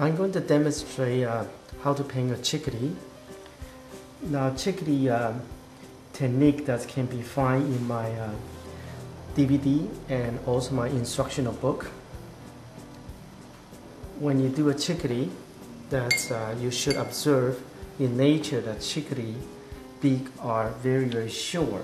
I'm going to demonstrate how to paint a chickadee. Now, chickadee technique that can be found in my DVD and also my instructional book. When you do a chickadee, that you should observe in nature that chickadee beak are very, very short.